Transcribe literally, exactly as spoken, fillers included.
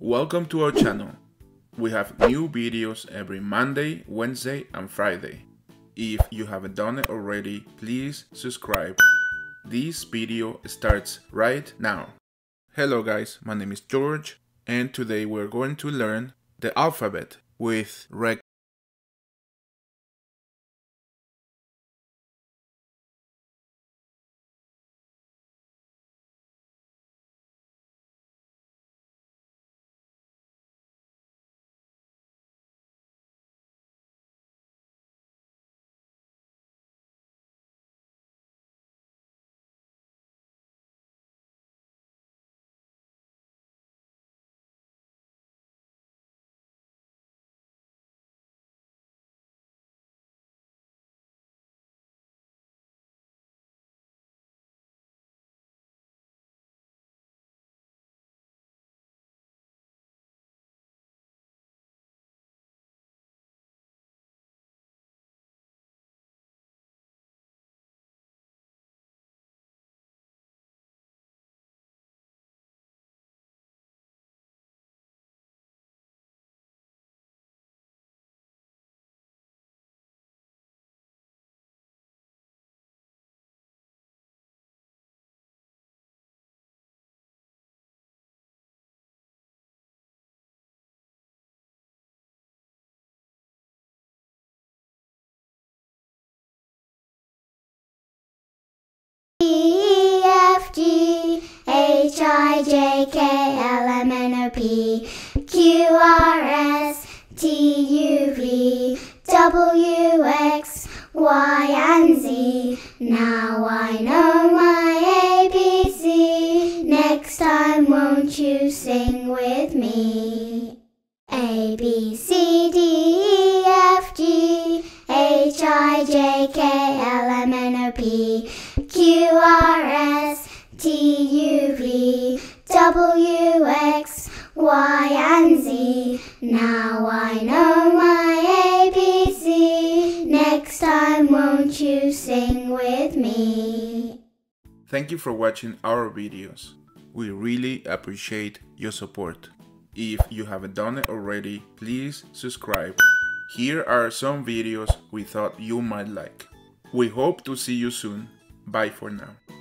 Welcome to our channel. We have new videos every Monday, Wednesday and Friday. If you haven't done it already, please subscribe. This video starts right now. Hello guys, my name is George and today we're going to learn the alphabet with Wreck-it Ralph. E, F, G, H, I, J, K, L, M, N, O, P, Q, R, S, T, U, V, W, X, Y, and Z. Now I know my A B C. Next time won't you sing with me? A, B, C, D, E, F, G, H, I, J, K, L, M, N, O, P, Q, R, S, T, U, V, W, X, Y, and Z. Now I know my A B C. Next time won't you sing with me? Thank you for watching our videos. We really appreciate your support. If you haven't done it already, please subscribe. Here are some videos we thought you might like. We hope to see you soon. Bye for now.